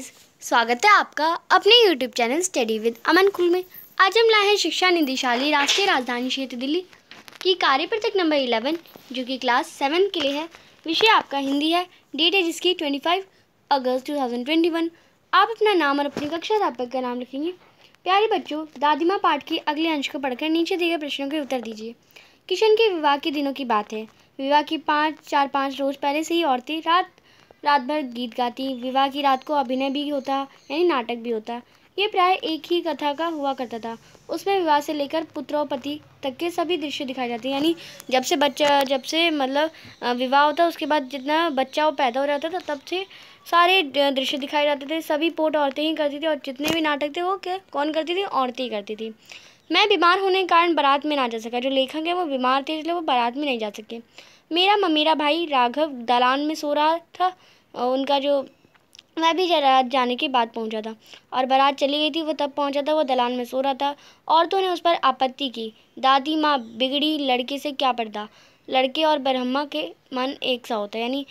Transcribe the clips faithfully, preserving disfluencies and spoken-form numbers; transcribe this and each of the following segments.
स्वागत है आपका अपने YouTube channel study with Aman cool में। आज हम लाए हैं शिक्षा निदेशालय राष्ट्रीय राजधानी क्षेत्र दिल्ली की कार्यपुस्तक नंबर इलेवन जो कि क्लास सेवन के लिए है। विषय आपका हिंदी है। डेट है जिसकी पच्चीस अगस्त दो हज़ार इक्कीस। आप अपना नाम और अपनी कक्षा अध्यापक का नाम लिखेंगे। प्यारे बच्चों, दादिमा पाठ के अगले अंश को पढ़कर नीचे दिए गए प्रश्नों के उत्तर दीजिए। किशन के विवाह के दिनों की बात है। विवाह की पाँच चार पाँच रोज पहले से ही औरतें रात रात भर गीत गाती। विवाह की रात को अभिनय भी होता यानी नाटक भी होता। ये प्राय एक ही कथा का हुआ करता था। उसमें विवाह से लेकर पुत्र और पति तक के सभी दृश्य दिखाए जाते हैं। यानी जब से बच्चा जब से मतलब विवाह होता उसके बाद जितना बच्चा वो पैदा हो रहा था तब से सारे दृश्य दिखाए जाते थे। सभी पोट औरतें ही करती थी और जितने भी नाटक थे वो क्या कौन करती थी? औरतें ही करती थी। मैं बीमार होने के कारण बारात में ना जा सका। जो लेखक है वो बीमार थे इसलिए वो बारात में नहीं जा सके। मेरा ममेरा भाई राघव दालान में सो रहा था। उनका जो वह भी रात जाने के बाद पहुंचा था और बारात चली गई थी। वो तब पहुंचा था, वो दलान में सो रहा था। औरतों ने उस पर आपत्ति की। दादी माँ बिगड़ी, लड़के से क्या पर्दा। लड़के और ब्रह्मा के मन एक सा होता है। यानी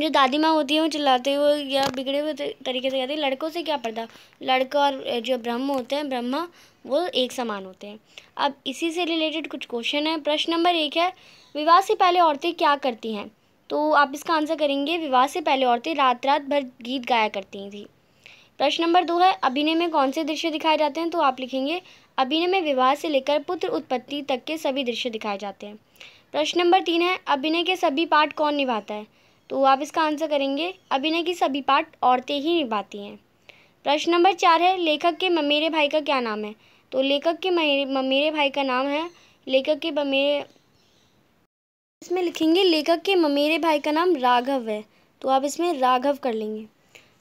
जो दादी माँ होती है वो चिल्लाते हुए या बिगड़े हुए तरीके से कहते हैं लड़कों से क्या पर्दा। लड़का और जो ब्रह्म होते हैं ब्रह्मा वो एक समान होते हैं। अब इसी से रिलेटेड कुछ क्वेश्चन है। प्रश्न नंबर एक है, विवाह से पहले औरतें क्या करती हैं? तो आप इसका आंसर करेंगे, विवाह से पहले औरतें रात रात भर गीत गाया करती थी। प्रश्न नंबर दो है, अभिनय में कौन से दृश्य दिखाए जाते हैं? तो आप लिखेंगे, अभिनय में विवाह से लेकर पुत्र उत्पत्ति तक के सभी दृश्य दिखाए जाते हैं। प्रश्न नंबर तीन है, अभिनय के सभी पार्ट कौन निभाता है? तो आप इसका आंसर करेंगे, अभिनय की सभी पार्ट औरतें ही निभाती हैं। प्रश्न नंबर चार है, लेखक के ममेरे भाई का क्या नाम है? तो लेखक के ममेरे भाई का नाम है लेखक के ममेरे इसमें लिखेंगे लेखक के ममेरे भाई का नाम राघव है। तो आप इसमें राघव कर लेंगे।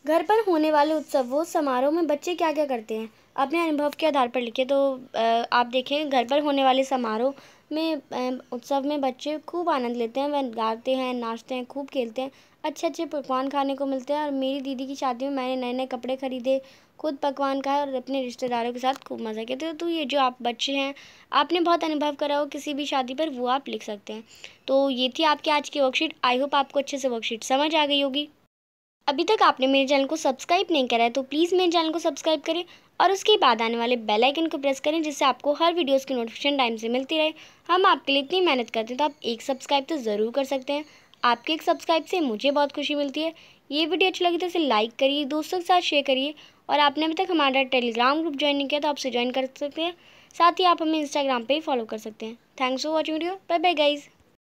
घर पर होने वाले उत्सवों समारोह में बच्चे क्या क्या करते हैं? अपने अनुभव के आधार पर लिखे। तो आप देखें, घर पर होने वाले समारोह में उत्सव में बच्चे खूब आनंद लेते हैं। वह गाते हैं, नाचते हैं, खूब खेलते हैं। अच्छे अच्छे पकवान खाने को मिलते हैं। और मेरी दीदी की शादी में मैंने नए नए कपड़े खरीदे, खुद पकवान खाए और अपने रिश्तेदारों के साथ खूब मज़ा किया। तो, तो ये जो आप बच्चे हैं आपने बहुत अनुभव करा हो किसी भी शादी पर, वो आप लिख सकते हैं। तो ये थी आपकी आज की वर्कशीट। आई होप आपको अच्छे से वर्कशीट समझ आ गई होगी। अभी तक आपने मेरे चैनल को सब्सक्राइब नहीं करा है तो प्लीज़ मेरे चैनल को सब्सक्राइब करें और उसके बाद आने वाले बेल आइकन को प्रेस करें जिससे आपको हर वीडियोस की नोटिफिकेशन टाइम से मिलती रहे। हम आपके लिए इतनी मेहनत करते हैं तो आप एक सब्सक्राइब तो ज़रूर कर सकते हैं। आपके एक सब्सक्राइब से मुझे बहुत खुशी मिलती है। ये वीडियो अच्छी लगी तो इसे लाइक करिए, दोस्तों के साथ शेयर करिए। और आपने अभी तक हमारा टेलीग्राम ग्रुप ज्वाइन नहीं किया तो आपसे ज्वाइन कर सकते हैं। साथ ही आप हमें इंस्टाग्राम पर फॉलो कर सकते हैं। Thanks for watching video. Bye bye guys.